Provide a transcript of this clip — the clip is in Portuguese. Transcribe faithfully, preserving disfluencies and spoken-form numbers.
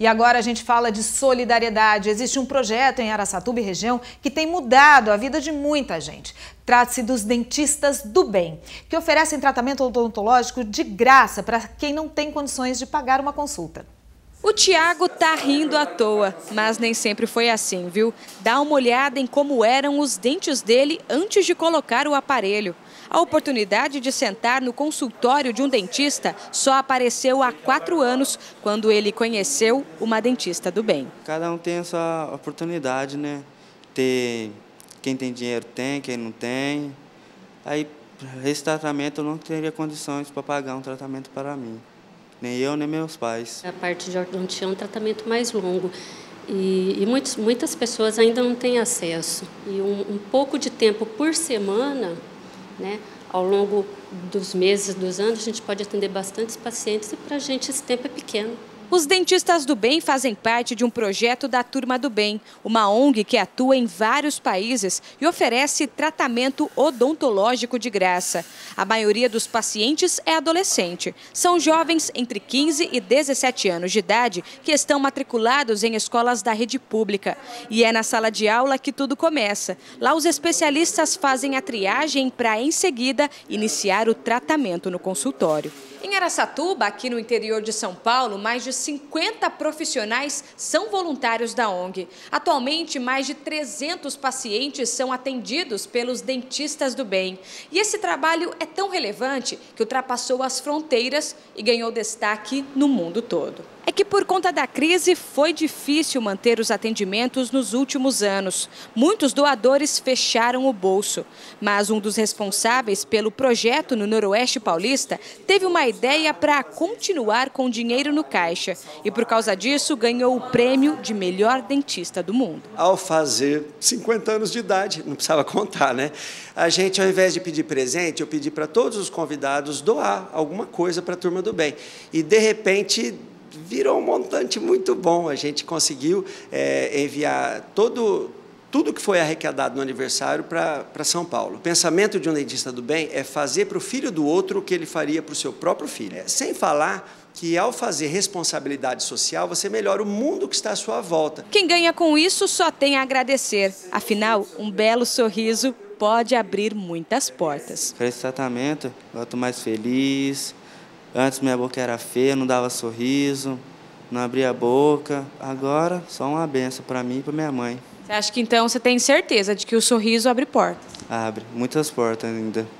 E agora a gente fala de solidariedade. Existe um projeto em Araçatuba e região que tem mudado a vida de muita gente. Trata-se dos Dentistas do Bem, que oferecem tratamento odontológico de graça para quem não tem condições de pagar uma consulta. O Tiago tá rindo à toa, mas nem sempre foi assim, viu? Dá uma olhada em como eram os dentes dele antes de colocar o aparelho. A oportunidade de sentar no consultório de um dentista só apareceu há quatro anos, quando ele conheceu uma dentista do bem. Cada um tem a sua oportunidade, né? Ter... Quem tem dinheiro tem, quem não tem. Aí, esse tratamento eu não teria condições para pagar um tratamento para mim. Nem eu, nem meus pais. A parte de ortodontia é um tratamento mais longo e, e muitos, muitas pessoas ainda não têm acesso. E um, um pouco de tempo por semana, né, ao longo dos meses, dos anos, a gente pode atender bastantes pacientes e para a gente esse tempo é pequeno. Os Dentistas do Bem fazem parte de um projeto da Turma do Bem, uma O N G que atua em vários países e oferece tratamento odontológico de graça. A maioria dos pacientes é adolescente. São jovens entre quinze e dezessete anos de idade que estão matriculados em escolas da rede pública. E é na sala de aula que tudo começa. Lá os especialistas fazem a triagem para, em seguida, iniciar o tratamento no consultório. Em Araçatuba, aqui no interior de São Paulo, mais de cinquenta profissionais são voluntários da O N G. Atualmente, mais de trezentos pacientes são atendidos pelos Dentistas do Bem. E esse trabalho é tão relevante que ultrapassou as fronteiras e ganhou destaque no mundo todo. É que por conta da crise foi difícil manter os atendimentos nos últimos anos. Muitos doadores fecharam o bolso, mas um dos responsáveis pelo projeto no Noroeste Paulista teve uma ideia para continuar com dinheiro no caixa e por causa disso ganhou o prêmio de melhor dentista do mundo. Ao fazer cinquenta anos de idade, não precisava contar, né? A gente, ao invés de pedir presente, eu pedi para todos os convidados doar alguma coisa para a Turma do Bem e de repente virou um montante muito bom. A gente conseguiu é, enviar todo, tudo que foi arrecadado no aniversário para São Paulo. O pensamento de um dentista do bem é fazer para o filho do outro o que ele faria para o seu próprio filho. É, sem falar que ao fazer responsabilidade social, você melhora o mundo que está à sua volta. Quem ganha com isso só tem a agradecer. Afinal, um belo sorriso pode abrir muitas portas. Para esse tratamento, eu estou mais feliz. Antes minha boca era feia, não dava sorriso, não abria a boca. Agora, só uma benção para mim e para minha mãe. Você acha que então você tem certeza de que o sorriso abre portas? Abre, muitas portas ainda.